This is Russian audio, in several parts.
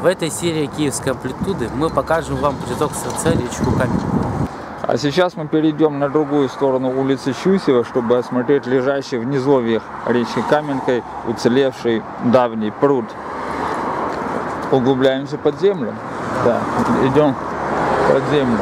В этой серии Киевской амплитуды мы покажем вам приток Сырецкой речку Каменку. А сейчас мы перейдем на другую сторону улицы Щусева, чтобы осмотреть лежащий в низовьях речки Каменкой уцелевший давний пруд. Углубляемся под землю. Да, идем под землю.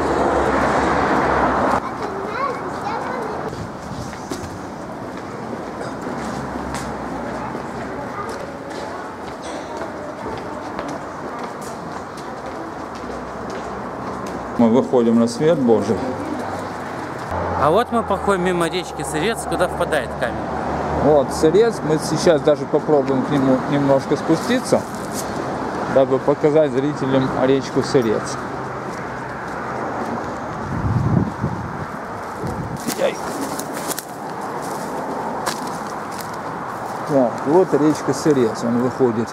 Мы выходим на свет Божий. А вот мы проходим мимо речки Сырецк, куда впадает Каменка. Вот Сырецк, мы сейчас даже попробуем к нему немножко спуститься, дабы показать зрителям речку Сырецк. Так, вот речка Сырецк, он выходит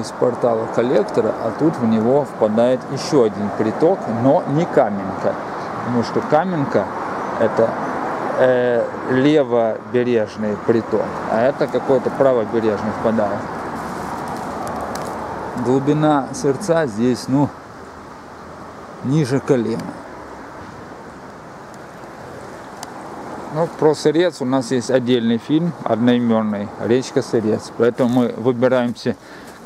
из портала коллектора, а тут в него впадает еще один приток, но не Каменка, потому что Каменка — это левобережный приток, а это какой-то правобережный впадает. Глубина Сырца здесь, ну, ниже колена. Ну, про Сырец у нас есть отдельный фильм, одноименный, речка Сырец, поэтому мы выбираемся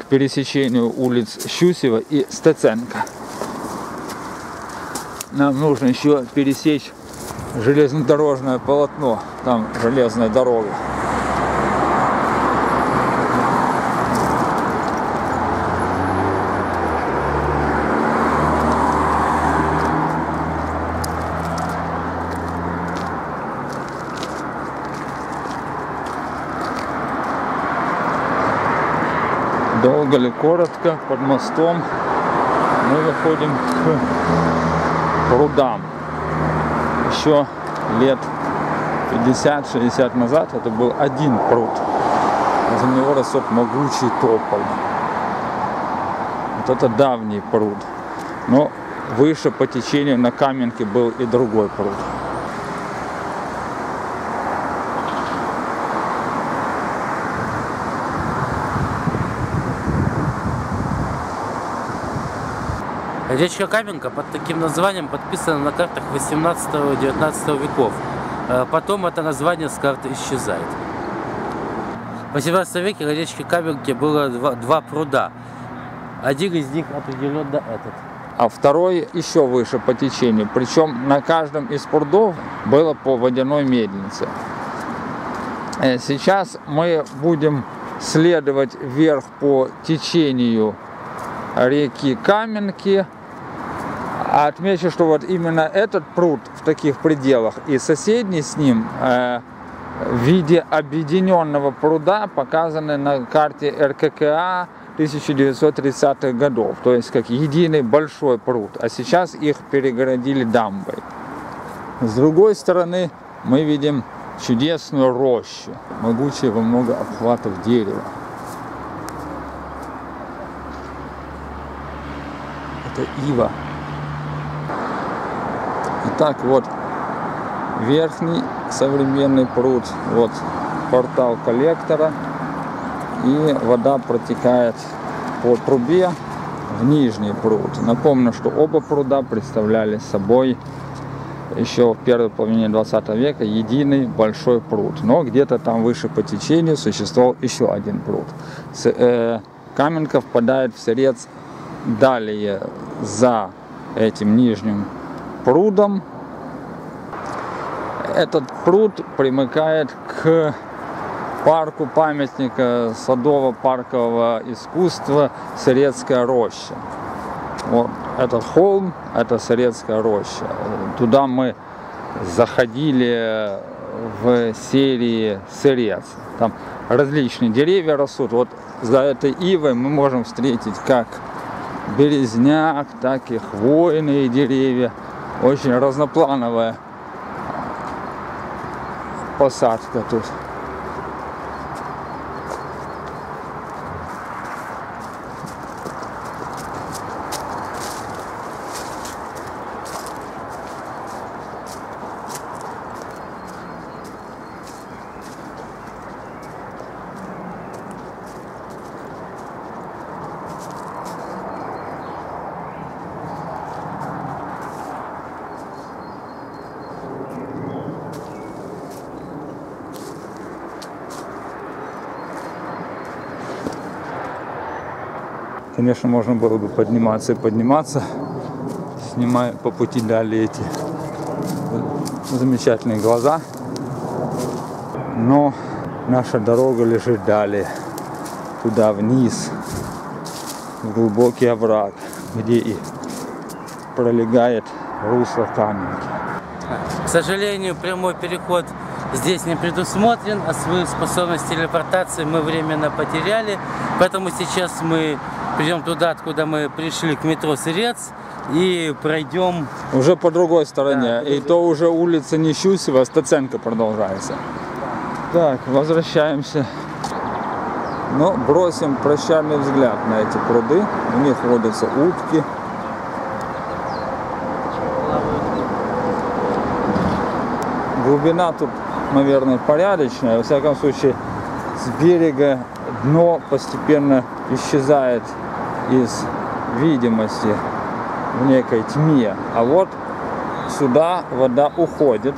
к пересечению улиц Щусева и Стеценко. Нам нужно еще пересечь железнодорожное полотно, там железная дорога. Долго ли, коротко, под мостом мы выходим к прудам. Еще лет 50-60 назад это был один пруд. За него росок могучий тополь. Вот это давний пруд. Но выше по течению на Каменке был и другой пруд. Речка Каменка под таким названием подписана на картах 18-19 веков. Потом это название с карты исчезает. В 18 веке на речке Каменке было два пруда. Один из них определенно этот. А второй еще выше по течению. Причем на каждом из прудов было по водяной мельнице. Сейчас мы будем следовать вверх по течению реки Каменки. Отмечу, что вот именно этот пруд в таких пределах и соседний с ним в виде объединенного пруда показаны на карте РККА 1930-х годов, то есть как единый большой пруд, а сейчас их перегородили дамбой. С другой стороны мы видим чудесную рощу, могучие во много обхватов дерева. Это ива. Итак, вот верхний современный пруд, вот портал коллектора, и вода протекает по трубе в нижний пруд. Напомню, что оба пруда представляли собой еще в первой половине 20 века единый большой пруд, но где-то там выше по течению существовал еще один пруд. Каменка впадает в Сырец далее за этим нижним прудом. Этот пруд примыкает к парку памятника садово-паркового искусства Сырецкая роща. Вот этот холм — это Сырецкая роща. Туда мы заходили в серии Сырец. Там различные деревья растут. Вот за этой ивой мы можем встретить как березняк, так и хвойные деревья. Очень разноплановая посадка тут. Конечно, можно было бы подниматься и подниматься, снимая по пути далее эти замечательные глаза. Но наша дорога лежит далее, туда вниз, в глубокий овраг, где и пролегает русло Каменки. К сожалению, прямой переход здесь не предусмотрен, а свою способность телепортации мы временно потеряли. Поэтому сейчас мы придем туда, откуда мы пришли, к метро Сырец, и пройдем... Уже по другой стороне, да, и то уже улица не Щусева, Стеценко продолжается. Так, возвращаемся. Но бросим прощальный взгляд на эти пруды, в них водятся утки. Глубина тут, наверное, порядочная. Во всяком случае, с берега дно постепенно исчезает из видимости в некой тьме. А вот сюда вода уходит.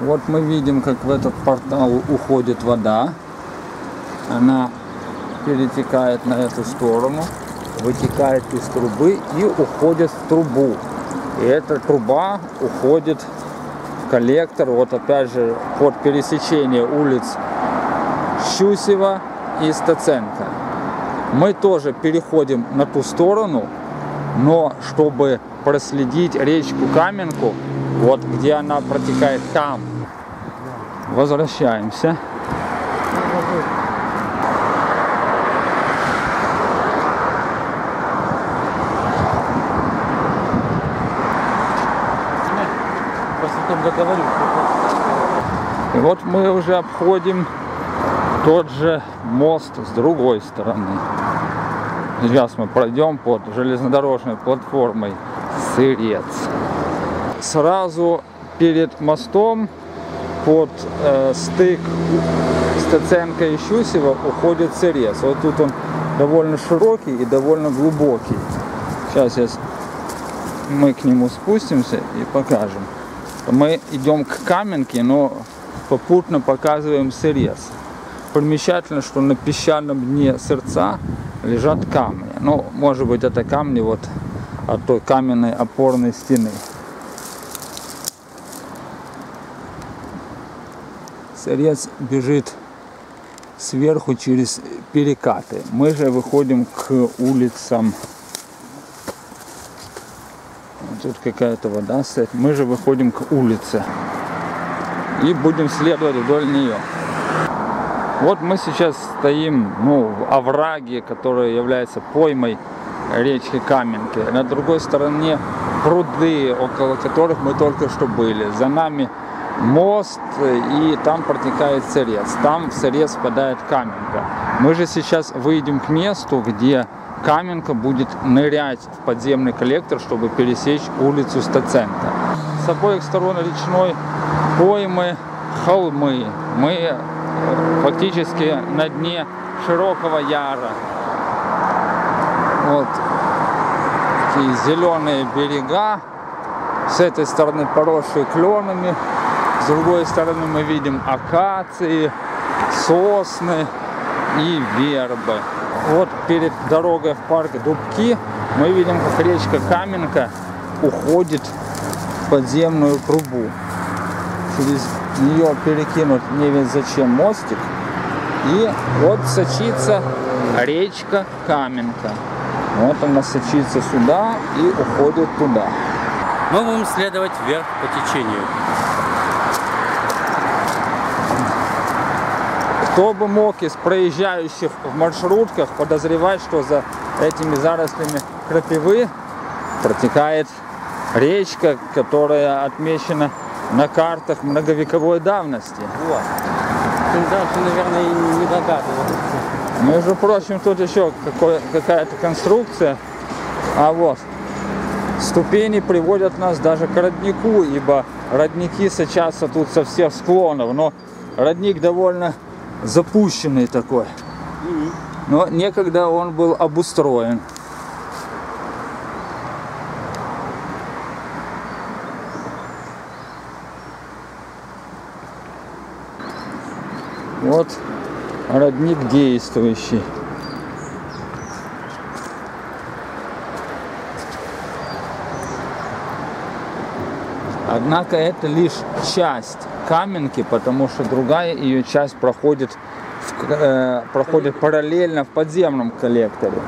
Вот мы видим, как в этот портал уходит вода. Она перетекает на эту сторону, вытекает из трубы и уходит в трубу. И эта труба уходит в коллектор, вот опять же, под пересечение улиц Щусева и Стеценко. Мы тоже переходим на ту сторону, но чтобы проследить речку Каменку, вот где она протекает там. Возвращаемся. И вот мы уже обходим тот же мост с другой стороны. Сейчас мы пройдем под железнодорожной платформой Сырец. Сразу перед мостом под стык Стеценко и Щусева уходит Сырец. Вот тут он довольно широкий и довольно глубокий. Сейчас мы к нему спустимся и покажем. Мы идем к Каменке, но попутно показываем Сырец. Примечательно, что на песчаном дне Сырца лежат камни. Ну, может быть, это камни вот от той каменной опорной стены. Сырец бежит сверху через перекаты. Мы же выходим к улицам. Тут какая-то вода стоит. Мы же выходим к улице и будем следовать вдоль нее. Вот мы сейчас стоим, в овраге, который является поймой речки Каменки. На другой стороне пруды, около которых мы только что были. За нами мост, и там протекает Сырец. Там в Сырец впадает Каменка. Мы же сейчас выйдем к месту, где Каменка будет нырять в подземный коллектор, чтобы пересечь улицу Стеценко. С обоих сторон речной поймы холмы. Мы фактически на дне широкого яра. Вот такие зеленые берега. С этой стороны поросшие кленами. С другой стороны мы видим акации, сосны и вербы. Вот перед дорогой в парк Дубки мы видим, как речка Каменка уходит в подземную трубу. Через нее перекинут не весь зачем мостик. И вот сочится речка Каменка. Вот она сочится сюда и уходит туда. Мы будем следовать вверх по течению. Кто бы мог из проезжающих в маршрутках подозревать, что за этими зарослями крапивы протекает речка, которая отмечена на картах многовековой давности. Вот. Ты даже, наверное, и не догадываешься. Между прочим, тут еще какая-то конструкция. А вот ступени приводят нас даже к роднику, ибо родники сочатся тут со всех склонов. Но родник довольно запущенный такой, но некогда он был обустроен. Вот родник действующий. Однако это лишь часть Каменки, потому что другая ее часть проходит параллельно в подземном коллекторе.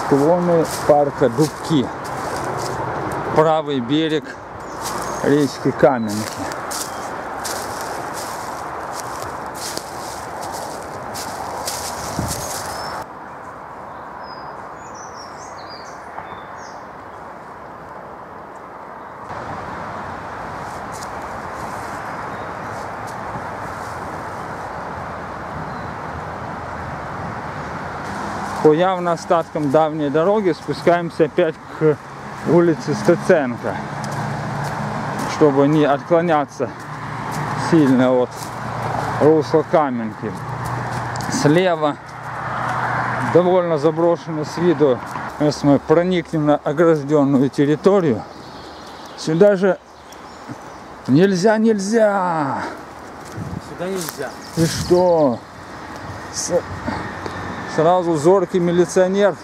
Склоны парка Дубки. Правый берег речки Каменки. По явно остаткам давней дороги спускаемся опять к улице Стеценко, чтобы не отклоняться сильно от русла Каменки. Слева довольно заброшено с виду. Сейчас мы проникнем на огражденную территорию. Сюда же нельзя. Сюда нельзя. И что? Сразу зоркий милиционер.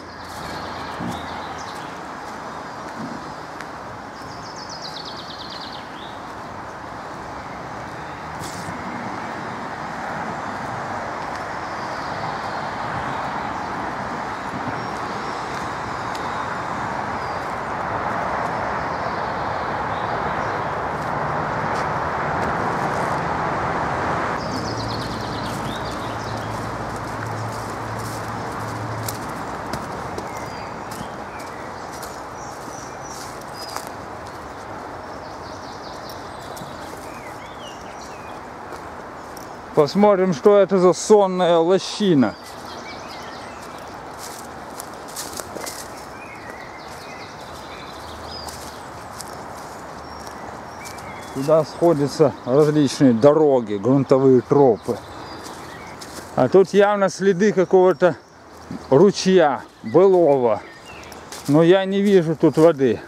Посмотрим, что это за сонная лощина. Сюда сходятся различные дороги, грунтовые тропы. А тут явно следы какого-то ручья, былого. Но я не вижу тут воды.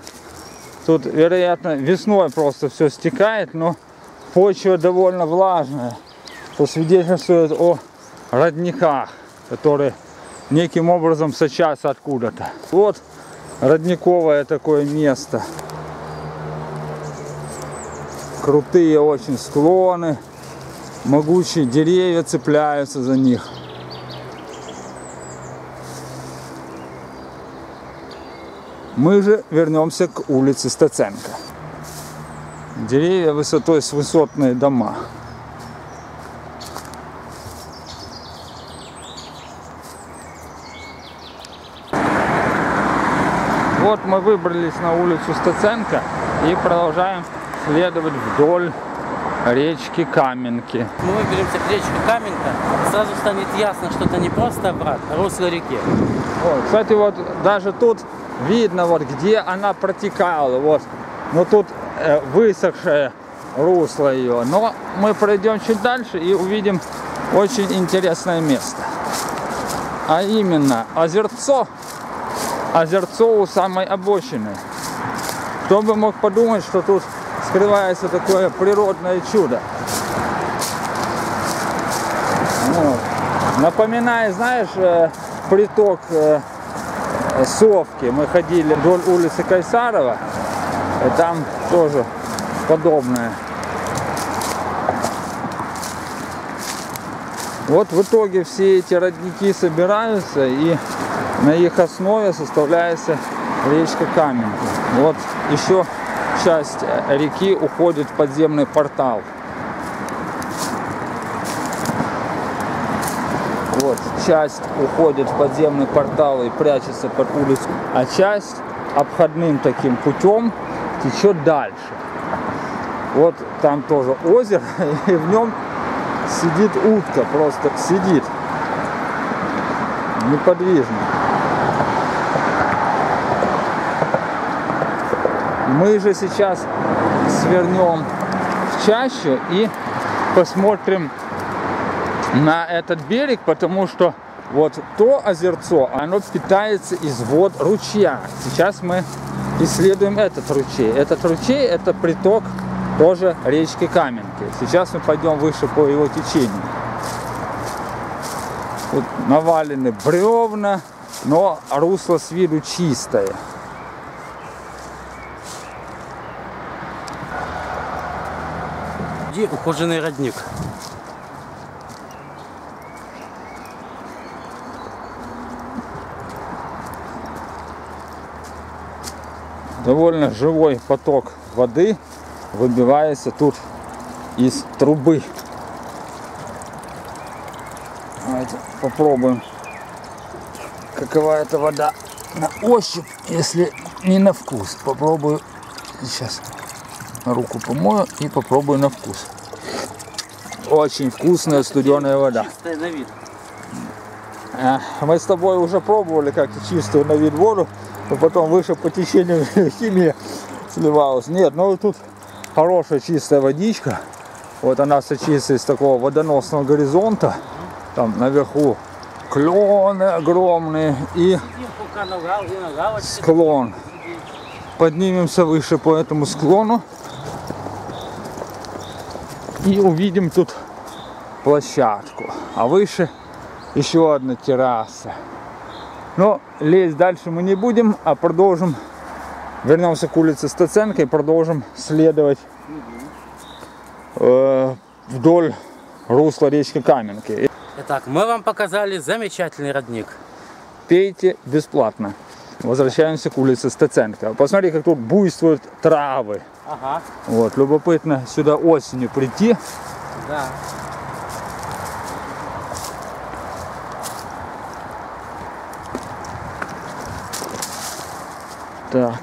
Тут, вероятно, весной просто все стекает, но почва довольно влажная, что свидетельствует о родниках, которые неким образом сочатся откуда-то. Вот родниковое такое место. Крутые очень склоны, могучие деревья цепляются за них. Мы же вернемся к улице Стеценко. Деревья высотой с высотные дома. Вот мы выбрались на улицу Стеценко и продолжаем следовать вдоль речки Каменки. Мы выберемся к речке Каменка, сразу станет ясно, что это не просто обрат, а русло реки. Вот, кстати, вот даже тут видно, вот где она протекала, вот, но тут высохшее русло ее. Но мы пройдем чуть дальше и увидим очень интересное место, а именно озерцо. Озерцо у самой обочины. Кто бы мог подумать, что тут скрывается такое природное чудо. Вот. Напоминает, знаешь, приток Совки. Мы ходили вдоль улицы Кайсарова, и там тоже подобное. Вот в итоге все эти родники собираются и на их основе составляется речка Каменка. Вот еще часть реки уходит в подземный портал. Вот, часть уходит в подземный портал и прячется под улицу, а часть обходным таким путем течет дальше. Вот там тоже озеро, и в нем сидит утка, просто сидит неподвижно. Мы же сейчас свернем в чащу и посмотрим на этот берег, потому что вот то озерцо, оно питается из вод ручья. Сейчас мы исследуем этот ручей. Этот ручей – это приток тоже речки Каменки. Сейчас мы пойдем выше по его течению. Тут навалены бревна, но русло с виду чистое. Где ухоженный родник? Довольно живой поток воды выбивается тут из трубы. Давайте попробуем, какова эта вода на ощупь, если не на вкус. Попробую сейчас на руку помою и попробую на вкус. Очень вкусная студеная вода. Чистая на вид. Мы с тобой уже пробовали как-то чистую на вид воду, но потом выше по течению химия сливалась. Нет, ну тут хорошая чистая водичка. Вот она сочится из такого водоносного горизонта. Там наверху клены огромные и склон. Поднимемся выше по этому склону и увидим тут площадку. А выше еще одна терраса. Но лезть дальше мы не будем, а продолжим. Вернемся к улице Стеценко и продолжим следовать вдоль русла речки Каменки. Итак, мы вам показали замечательный родник. Пейте бесплатно. Возвращаемся к улице Стеценко. Посмотри, как тут буйствуют травы. Ага. Вот, любопытно сюда осенью прийти. Да. Так.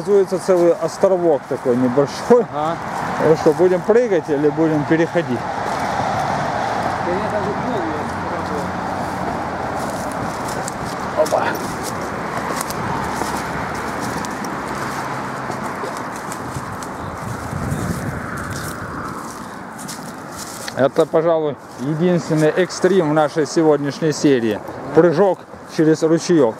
Оказывается, целый островок такой небольшой. Ага. Ну что, будем прыгать или будем переходить? Опа. Это, пожалуй, единственный экстрим в нашей сегодняшней серии. Прыжок через ручеек.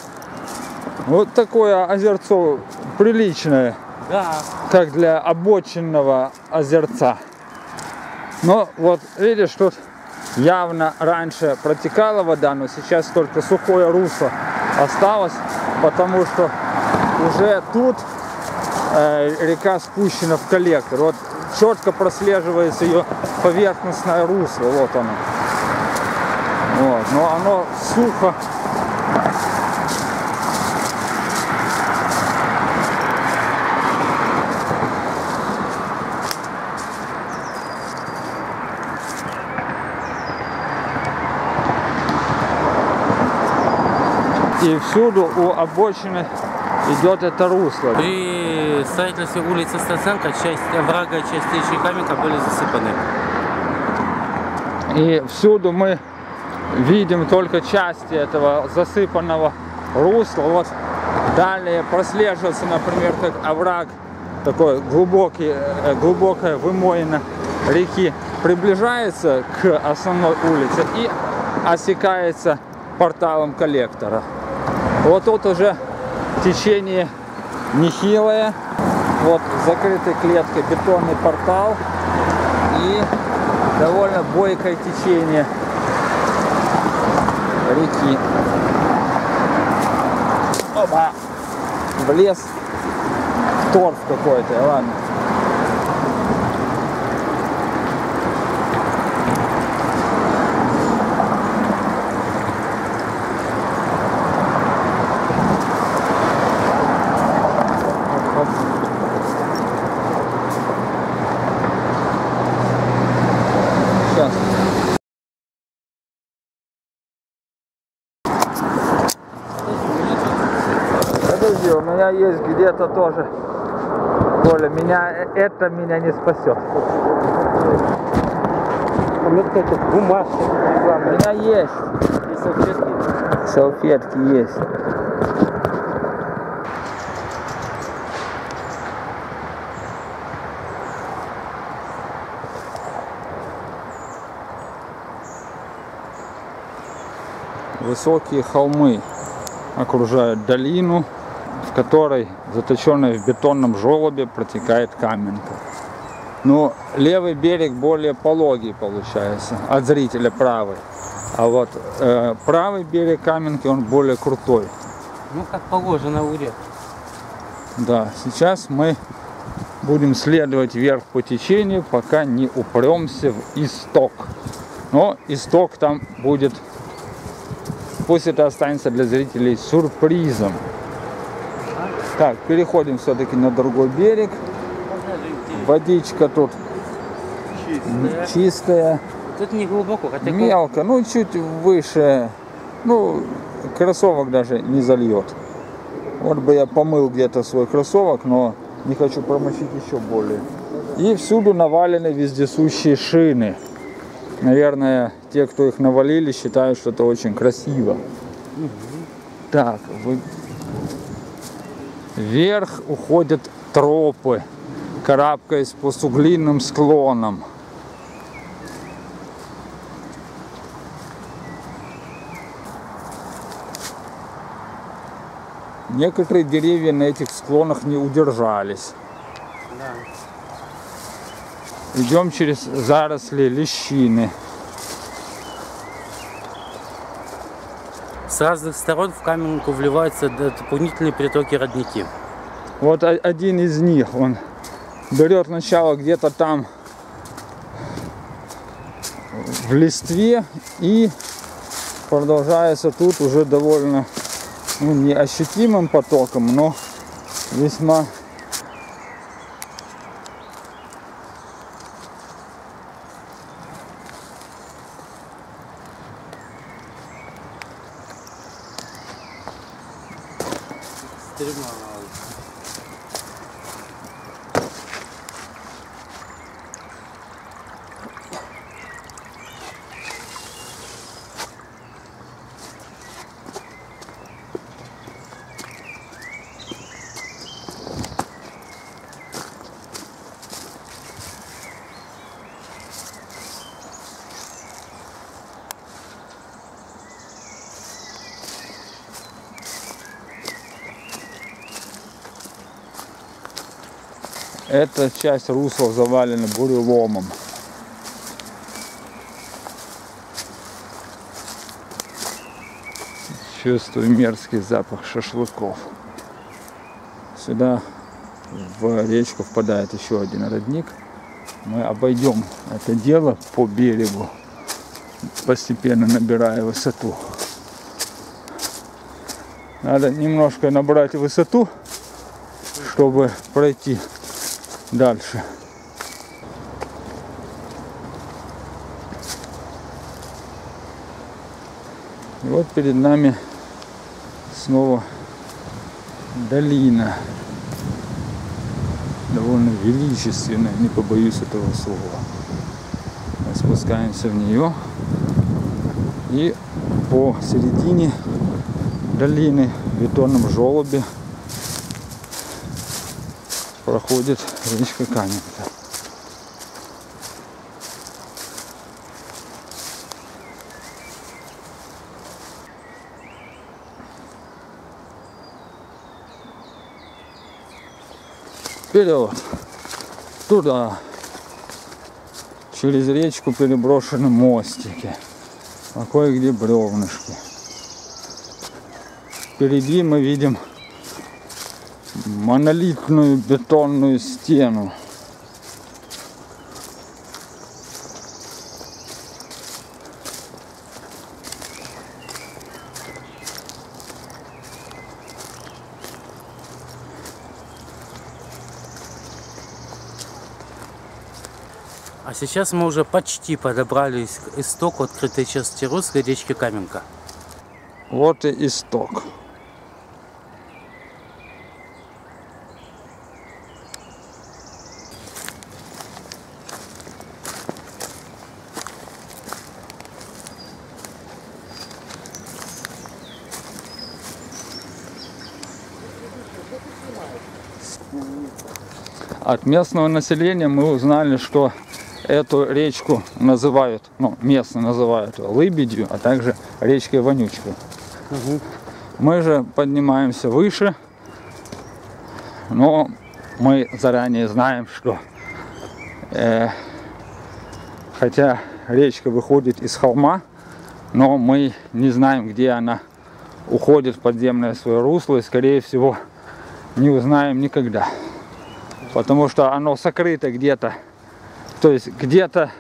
Вот такое озерцо приличное. Да. Как для обочинного озерца. Но вот видишь, тут явно раньше протекала вода, но сейчас только сухое русло осталось, потому что уже тут река спущена в коллектор. Вот четко прослеживается ее поверхностное русло. Вот оно. Вот. Но оно сухо. И всюду у обочины идет это русло. При строительстве улицы Стеценко часть оврага, часть речки Каменка были засыпаны. И всюду мы видим только части этого засыпанного русла. Вот далее прослеживается, например, как овраг, такой глубокий, глубокая вымоина реки приближается к основной улице и осекается порталом коллектора. Вот тут уже течение нехилое. Вот закрытой клеткой бетонный портал и довольно бойкое течение реки. Опа! Влез в торф какой-то, ладно. У меня есть где-то тоже. Коля, это меня не спасет. У меня какая-то бумажка. У меня есть. И салфетки. Салфетки есть. Высокие холмы окружают долину, в которой, заточенной в бетонном желобе, протекает Каменка. Но левый берег более пологий получается, от зрителя правый. А вот правый берег Каменки, он более крутой. Ну, как положено у рек. Да, сейчас мы будем следовать вверх по течению, пока не упремся в исток. Но исток там будет, пусть это останется для зрителей сюрпризом. Так, переходим все-таки на другой берег. Водичка тут чистая. Тут не глубоко, хотя мелко, ну чуть выше, ну кроссовок даже не зальет. Вот бы я помыл где-то свой кроссовок, но не хочу промочить еще более. И всюду навалены вездесущие шины. Наверное, те, кто их навалили, считают, что это очень красиво. Так, вверх уходят тропы, карабкаясь по суглинным склонам. Некоторые деревья на этих склонах не удержались. Да. Идем через заросли лещины. С разных сторон в Каменку вливаются дополнительные притоки родники. Вот один из них, он берет начало где-то там в листве и продолжается тут уже довольно... Ну, неощутимым потоком, но весьма. Эта часть русла завалена буреломом. Чувствую мерзкий запах шашлыков. Сюда в речку впадает еще один родник. Мы обойдем это дело по берегу, постепенно набирая высоту. Надо немножко набрать высоту, чтобы пройти дальше. И вот перед нами снова долина. Довольно величественная, не побоюсь этого слова. Мы спускаемся в нее. И посередине долины в бетонном желобе проходит речка Каменка. Вперед! Туда! Через речку переброшены мостики, а кое-где бревнышки. Впереди мы видим монолитную бетонную стену. А сейчас мы уже почти подобрались к истоку открытой части русской речки Каменка. Вот и исток. От местного населения мы узнали, что Эту речку называют, ну, местно называют Лыбедью, а также речкой Вонючкой. Угу. Мы же поднимаемся выше, но мы заранее знаем, что хотя речка выходит из холма, но мы не знаем, где она уходит в подземное свое русло, и, скорее всего, не узнаем никогда. Потому что оно сокрыто где-то. То есть где-то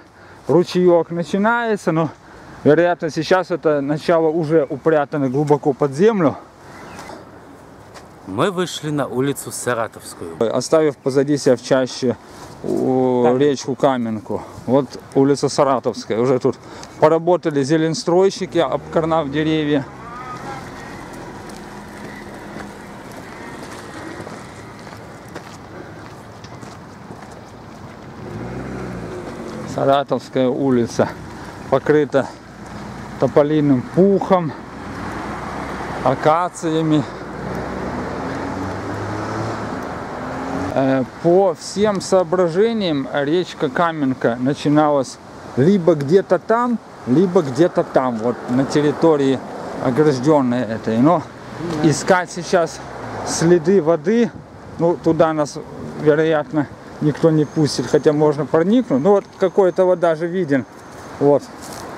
ручеек начинается, но, вероятно, сейчас это начало уже упрятано глубоко под землю. Мы вышли на улицу Саратовскую. Оставив позади себя в чаще речку Каменку. Вот улица Саратовская. Уже тут поработали зеленстройщики, обкорнав деревья. Саратовская улица покрыта тополиным пухом, акациями. По всем соображениям речка Каменка начиналась либо где-то там, вот на территории, огражденной этой. Но искать сейчас следы воды, ну, туда нас, вероятно, никто не пустит, хотя можно проникнуть. Ну вот какой-то вот даже виден, вот,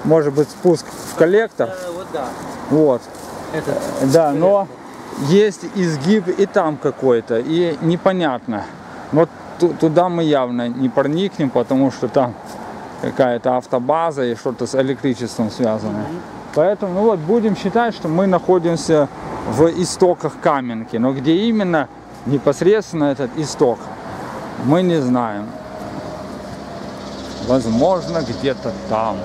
может быть, спуск в коллектор. Вот, да. Вот. Этот, да, но есть изгиб и там какой-то, и непонятно. Но туда мы явно не проникнем, потому что там какая-то автобаза и что-то с электричеством связано. Поэтому, ну вот, будем считать, что мы находимся в истоках Каменки. Но где именно непосредственно этот исток, мы не знаем. Возможно, где-то там.